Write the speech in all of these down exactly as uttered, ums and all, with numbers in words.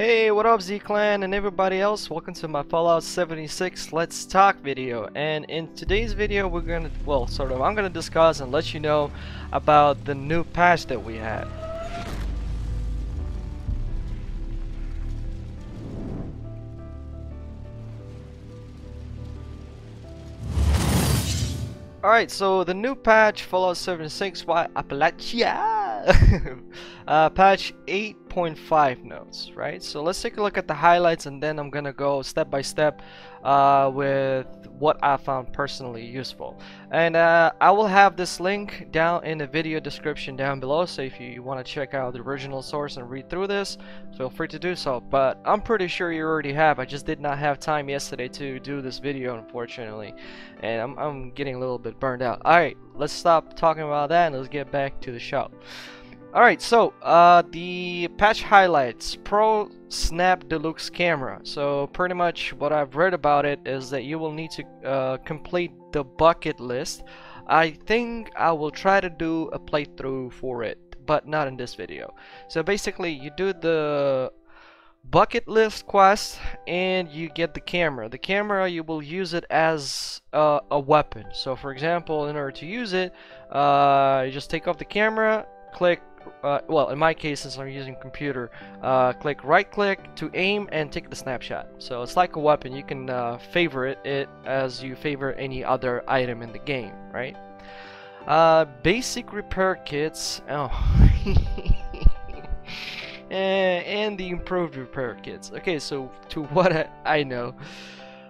Hey, what up Z-Clan and everybody else, welcome to my Fallout seventy-six Let's Talk video. And in today's video we're gonna, well sort of, I'm gonna discuss and let you know about the new patch that we had. Alright, so the new patch, Fallout seventy-six Wild Appalachia, uh, patch eight point five notes, right? So let's take a look at the highlights and then I'm gonna go step by step uh, with what I found personally useful. And uh, I will have this link down in the video description down below, so if you, you want to check out the original source and read through this, feel free to do so. But I'm pretty sure you already have. I just did not have time yesterday to do this video, unfortunately, and I'm, I'm getting a little bit burned out. Alright, let's stop talking about that and let's get back to the shop. Alright, so uh, the patch highlights, ProSnap Deluxe Camera. So pretty much what I've read about it is that you will need to uh, complete the bucket list. I think I will try to do a playthrough for it, but not in this video. So basically you do the bucket list quest and you get the camera. The camera, you will use it as uh, a weapon. So for example, in order to use it, uh, you just take off the camera, click Uh, well, in my case, since I'm using computer, uh, click right click to aim and take the snapshot. So it's like a weapon. You can uh, favorite it as you favor any other item in the game, right? Uh, basic repair kits. Oh. And the improved repair kits. Okay, so to what I, I know,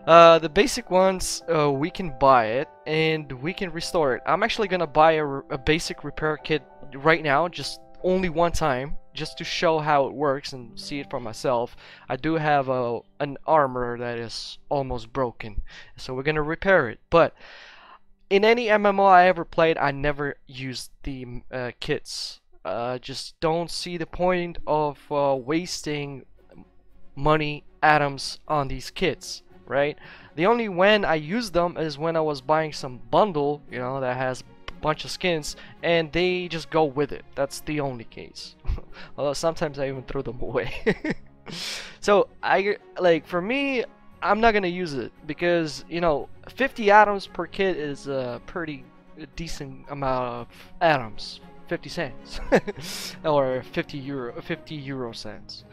uh, the basic ones, uh, we can buy it and we can restore it. I'm actually gonna buy a, a basic repair kit right now, just only one time, just to show how it works and see it for myself. I do have a an armor that is almost broken, so we're gonna repair it. But in any M M O I ever played, I never used the uh, kits. Uh, just don't see the point of uh, wasting money atoms on these kits, right? The only when I use them is when I was buying some bundle, you know, that has bunch of skins and they just go with it. That's the only case. Although sometimes I even throw them away. So I like, for me, I'm not gonna use it because, you know, fifty atoms per kit is a pretty decent amount of atoms, fifty cents or fifty euro, fifty euro cents.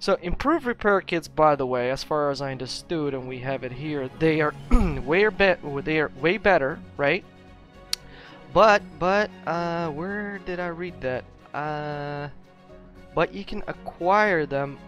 So improved repair kits, by the way, as far as I understood, and we have it here, they are way better. They are way better, right? But, but, uh, where did I read that? Uh, but you can acquire them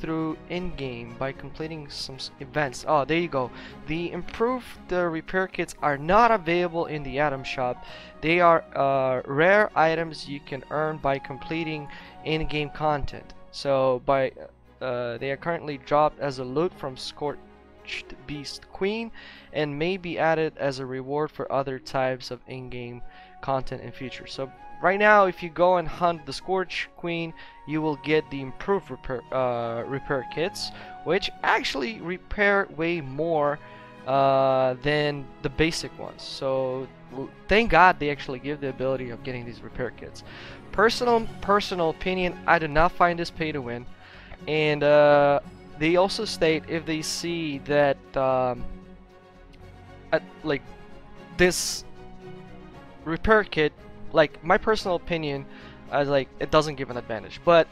through in-game by completing some events. Oh, there you go. The improved uh, repair kits are not available in the Atom Shop. They are uh, rare items you can earn by completing in-game content. So, by uh, they are currently dropped as a loot from Scorch. Beast Queen and may be added as a reward for other types of in-game content in future. So right now, if you go and hunt the Scorch Queen, you will get the improved repair, uh, repair kits, which actually repair way more uh, than the basic ones. So thank God they actually give the ability of getting these repair kits. Personal personal opinion, I do not find this pay to win, and uh, they also state if they see that um, at, like this repair kit, like my personal opinion, I was like, it doesn't give an advantage, but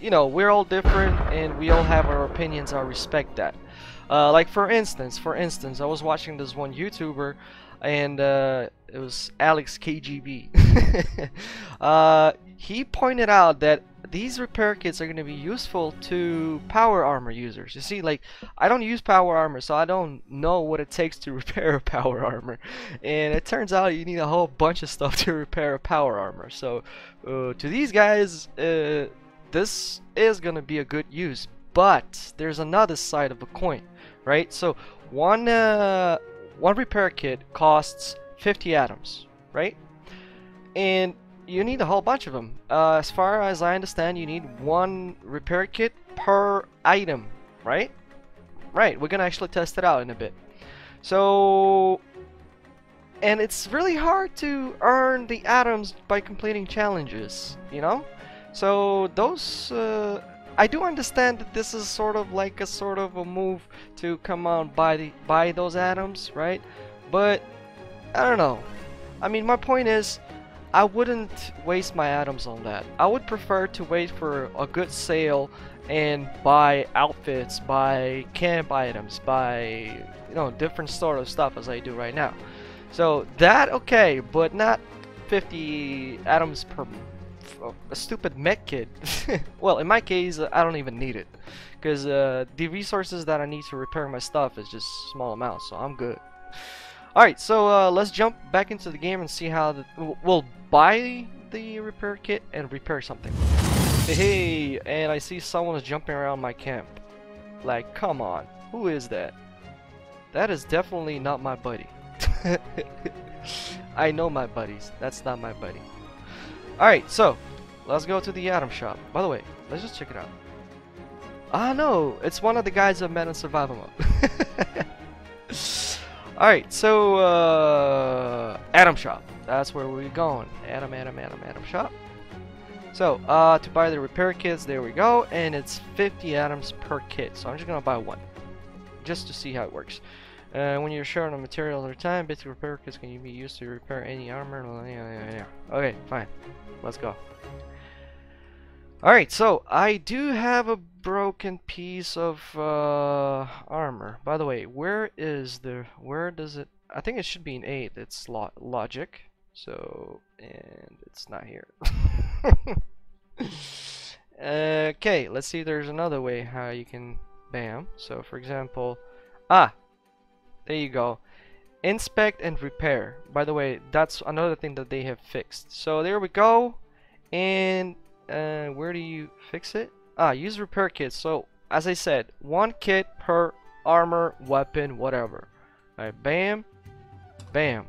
you know, we're all different and we all have our opinions. I respect that. Uh, like for instance, for instance, I was watching this one YouTuber and uh, it was Alex K G B. uh, he pointed out that these repair kits are going to be useful to Power Armor users. You see, like, I don't use Power Armor, so I don't know what it takes to repair a Power Armor, and it turns out you need a whole bunch of stuff to repair a Power Armor. So uh, to these guys, uh, this is going to be a good use. But there's another side of a coin, right? So one uh, one repair kit costs fifty atoms, right? And you need a whole bunch of them. Uh, as far as I understand, you need one repair kit per item, right? Right, we're gonna actually test it out in a bit. So, and it's really hard to earn the atoms by completing challenges, you know? So those uh, I do understand that this is sort of like a sort of a move to come on buy the buy those atoms, right? But I don't know. I mean, my point is, I wouldn't waste my atoms on that. I would prefer to wait for a good sale and buy outfits, buy camp items, buy, you know, different sort of stuff as I do right now. So that, okay, but not fifty atoms per a stupid mech kit. Well, in my case, I don't even need it, because uh, the resources that I need to repair my stuff is just small amounts, so I'm good. Alright, so uh, let's jump back into the game and see how the, we'll buy the repair kit and repair something. Hey, and I see someone is jumping around my camp. Like, come on, who is that? That is definitely not my buddy. I know my buddies, that's not my buddy. Alright, so let's go to the Atom Shop. By the way, let's just check it out. Ah, no, it's one of the guys I met in Survival Mode. Alright, so uh, Atom Shop, that's where we're going. Atom, Atom, Atom, Atom Shop. So uh, to buy the repair kits, there we go, and it's fifty atoms per kit. So I'm just gonna buy one, just to see how it works. Uh, when you're short on materials or time, basic repair kits can you be used to repair any armor? Okay, fine. Let's go. Alright, so I do have a broken piece of uh, armor. By the way, where is the... where does it... I think it should be in eight. It's lo logic. So... and it's not here. Okay, let's see if there's another way how you can... bam. So, for example... ah! There you go. Inspect and repair. By the way, that's another thing that they have fixed. So there we go. And... Uh, where do you fix it? Ah, use repair kits. So as I said, one kit per armor, weapon, whatever. Alright, bam, bam.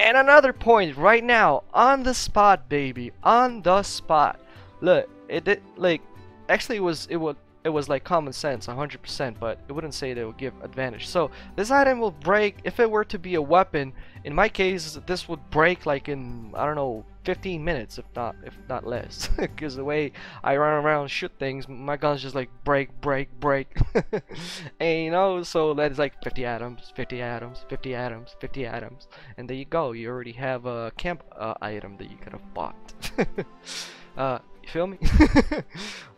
And another point right now, on the spot, baby, on the spot. Look, it did like actually it was it was it was like common sense, one hundred percent, but it wouldn't say they would give advantage. So this item will break if it were to be a weapon. In my case, this would break like in, I don't know, fifteen minutes, if not if not less, because the way I run around, shoot things, my guns just like break, break, break. And you know, so that's like fifty atoms, fifty atoms, fifty atoms, fifty atoms, and there you go. You already have a camp uh, item that you could have bought. uh, you feel me?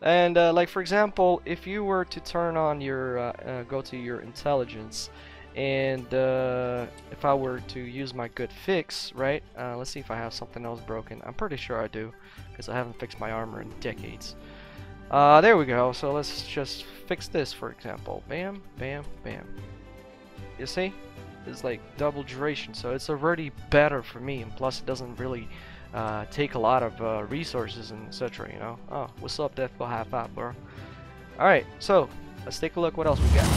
And uh, like for example, if you were to turn on your uh, uh, go to your intelligence. And uh, if I were to use my good fix, right? Uh, let's see if I have something else broken. I'm pretty sure I do, because I haven't fixed my armor in decades. Uh, there we go. So let's just fix this, for example. Bam, bam, bam. You see? It's like double duration, so it's already better for me. And plus, it doesn't really uh, take a lot of uh, resources and et cetera. You know? Oh, what's up, Death? Go half out, bro. All right. So let's take a look. What else we got?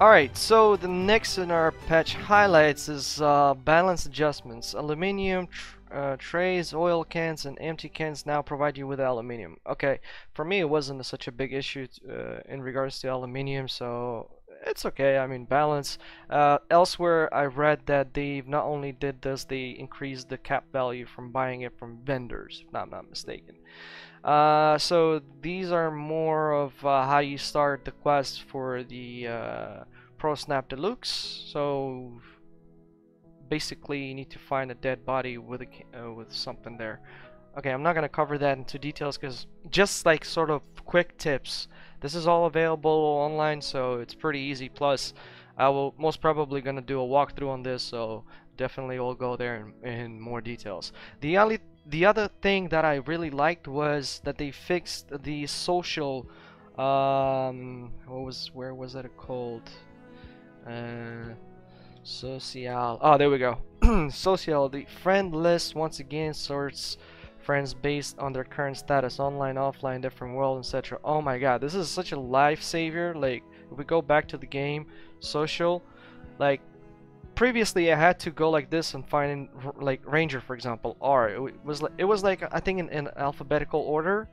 Alright, so the next in our patch highlights is uh, balance adjustments. Aluminium tr uh, trays, oil cans, and empty cans now provide you with aluminium. Okay, for me it wasn't such a big issue uh, in regards to aluminium, so it's okay. I mean, balance. Uh, elsewhere, I read that they've not only did this, they increased the cap value from buying it from vendors, if I'm not mistaken. Uh, so these are more of uh, how you start the quest for the uh, ProSnap Deluxe. So basically, you need to find a dead body with a uh, with something there. Okay, I'm not gonna cover that into details, because just like sort of quick tips. This is all available online, so it's pretty easy. Plus, I will most probably gonna do a walkthrough on this, so definitely we'll go there in, in more details. The only The other thing that I really liked was that they fixed the social, um, what was, where was it called? Uh, social, oh, there we go. Social, the friend list once again sorts friends based on their current status, online, offline, different world, et cetera. Oh my god, this is such a lifesaver. Like, if we go back to the game, social, like, previously I had to go like this and find like Ranger, for example, R. It was like, it was like I think in, in alphabetical order,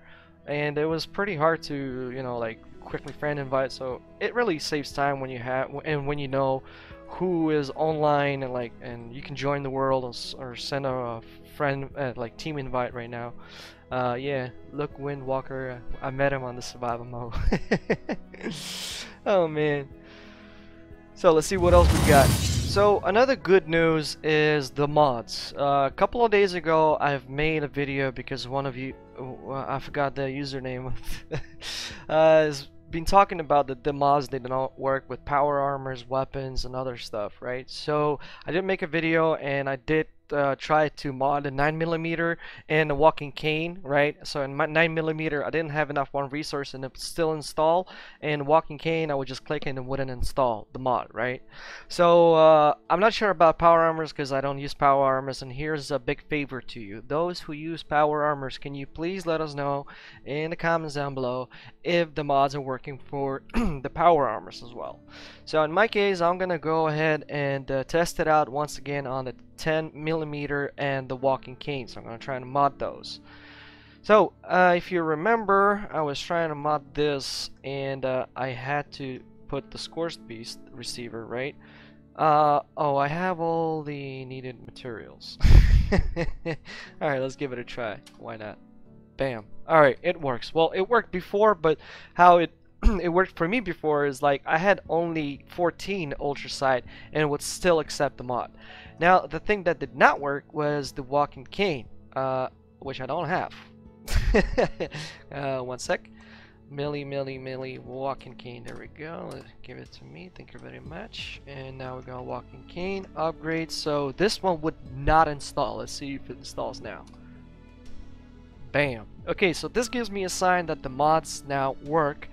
and it was pretty hard to, you know, like quickly friend invite. So it really saves time when you have and when you know who is online, and like and you can join the world or, or send a friend uh, like team invite right now. Uh, yeah, look, Windwalker. I met him on the survival mode. Oh man. So let's see what else we got. So another good news is the mods. Uh, a couple of days ago, I've made a video because one of you, oh, I forgot the username. uh, has been talking about that the mods they don't work with power armors, weapons, and other stuff, right? So I did make a video and I did. Uh, try to mod a nine millimeter and a walking cane, right? So in my nine millimeter I didn't have enough one resource and it still install, and walking cane I would just click and it wouldn't install the mod, right? So uh, I'm not sure about power armors because I don't use power armors, and here's a big favor to you. Those who use power armors, can you please let us know in the comments down below if the mods are working for the power armors as well. So in my case, I'm gonna go ahead and uh, test it out once again on the ten millimeter and the walking cane. So I'm gonna try and mod those. So uh, if you remember, I was trying to mod this and uh, I had to put the Scorchbeast receiver, right? Uh, oh, I have all the needed materials. Alright, let's give it a try. Why not? Bam. Alright, it works. Well, it worked before, but how it it worked for me before is like I had only fourteen ultra sight and it would still accept the mod. Now the thing that did not work was the walking cane, uh, which I don't have. uh, one sec. Milli milli milli walking cane, there we go. Let's give it to me, thank you very much. And now we're gonna walking cane upgrade. So this one would not install. Let's see if it installs now. Bam. Okay, so this gives me a sign that the mods now work.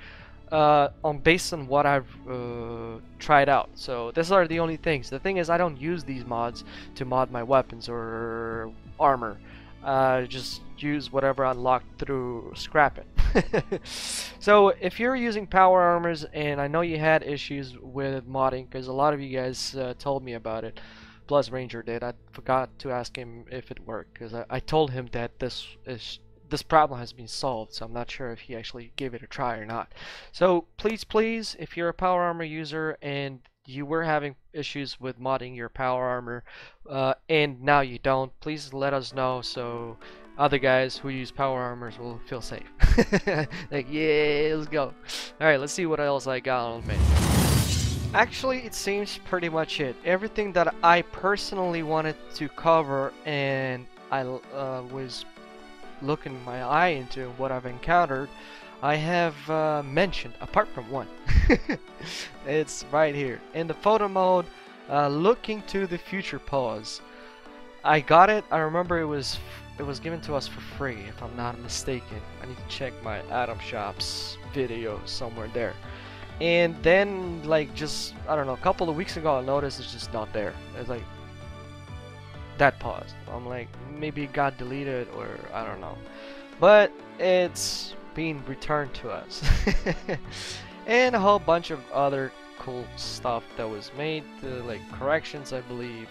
Uh, on based on what I've uh, tried out. So these are the only things. The thing is, I don't use these mods to mod my weapons or armor. Uh, I just use whatever I unlocked through scrapping. So if you're using power armors, and I know you had issues with modding because a lot of you guys uh, told me about it. Plus Ranger did. I forgot to ask him if it worked because I, I told him that this is. This problem has been solved, so I'm not sure if he actually gave it a try or not. So please, please, if you're a power armor user and you were having issues with modding your power armor uh, and now you don't, please let us know so other guys who use power armors will feel safe. Like, yeah, let's go. Alright, let's see what else I got on me. Actually, it seems pretty much it. Everything that I personally wanted to cover and I uh, was looking my eye into what I've encountered, I have uh, mentioned apart from one. It's right here in the photo mode, uh, looking to the future pause. I got it. I remember it was it was given to us for free, if I'm not mistaken. I need to check my Atom Shop's video somewhere there. And then, like, just I don't know, a couple of weeks ago, I noticed it's just not there. It's like that pause. I'm like, maybe it got deleted or I don't know, but it's being returned to us. And a whole bunch of other cool stuff that was made, the, like corrections, I believe.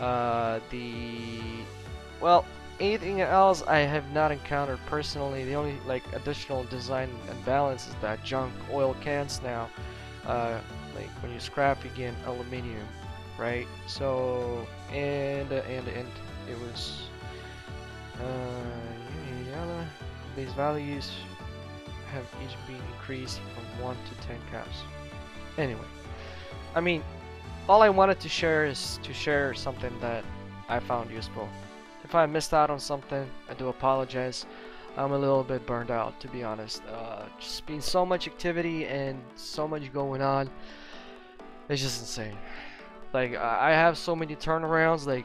Uh, the well, anything else I have not encountered personally. The only like additional design and balance is that junk oil cans now. Uh, like when you scrap, you get aluminium. Right, so and uh, and and it was uh, these values have each been increased from one to ten caps. Anyway, I mean, all I wanted to share is to share something that I found useful. If I missed out on something, I do apologize. I'm a little bit burned out, to be honest. Uh, just been so much activity and so much going on. It's just insane. Like, I have so many turnarounds, like,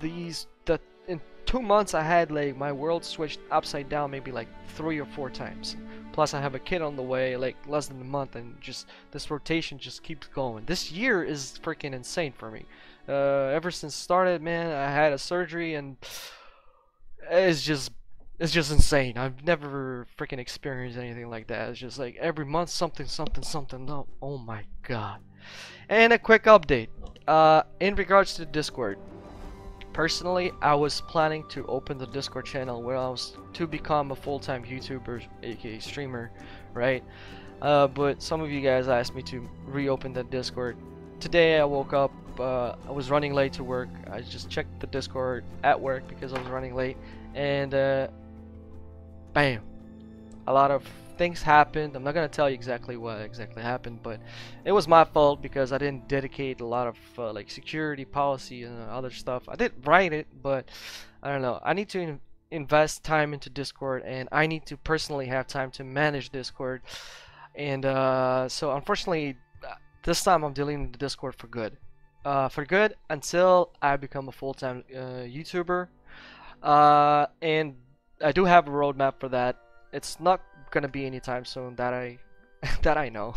these, the, in two months I had, like, my world switched upside down maybe, like, three or four times. Plus, I have a kid on the way, like, less than a month, and just, this rotation just keeps going. This year is freaking insane for me. Uh, ever since started, man, I had a surgery, and it's just, it's just insane. I've never freaking experienced anything like that. It's just, like, every month, something, something, something, no, oh my god. And a quick update uh, in regards to Discord. Personally, I was planning to open the Discord channel where I was to become a full-time YouTuber, aka streamer, right? Uh, but some of you guys asked me to reopen the Discord. Today I woke up, uh, I was running late to work. I just checked the Discord at work because I was running late, and uh, bam, a lot of things happened. I'm not gonna tell you exactly what exactly happened, but it was my fault because I didn't dedicate a lot of uh, like security policy and other stuff. I did write it, but I don't know. I need to in invest time into Discord, and I need to personally have time to manage Discord. And uh, so unfortunately, this time I'm deleting the Discord for good. Uh, for good until I become a full-time uh, YouTuber. Uh, and I do have a roadmap for that. It's not gonna be anytime soon that I that I know.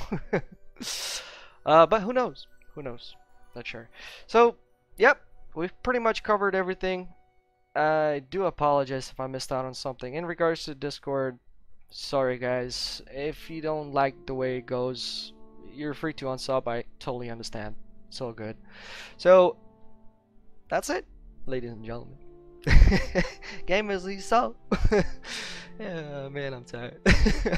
uh, but who knows? Who knows? Not sure. So, yep, we've pretty much covered everything. I do apologize if I missed out on something. In regards to Discord, sorry guys. If you don't like the way it goes, you're free to unsub. I totally understand. It's all good. So that's it, ladies and gentlemen. GamerZsoul. Yeah, man, I'm tired.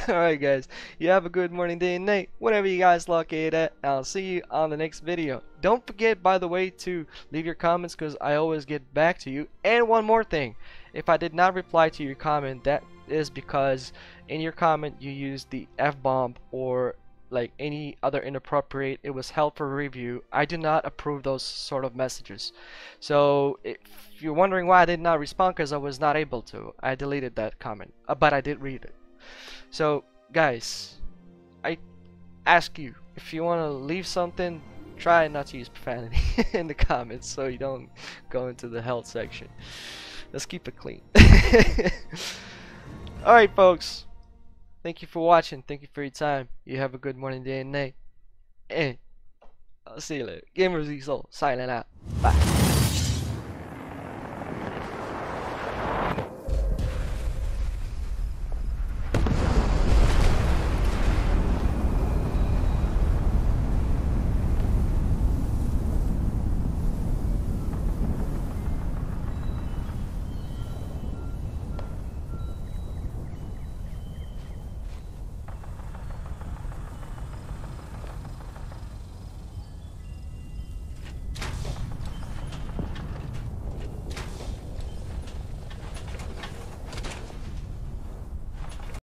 Alright guys, you have a good morning, day and night, whatever you guys locate at. I'll see you on the next video. Don't forget, by the way, to leave your comments, because I always get back to you. And one more thing, if I did not reply to your comment, that is because in your comment you used the F-bomb or like any other inappropriate. It was held for review. I do not approve those sort of messages. So if you're wondering why I did not respond, because I was not able to, I deleted that comment, but I did read it. So guys, I ask you, if you want to leave something, try not to use profanity in the comments, so you don't go into the health section. Let's keep it clean. Alright folks, thank you for watching. Thank you for your time. You have a good morning, day and night. And I'll see you later. GamerZsoul, signing out. Bye.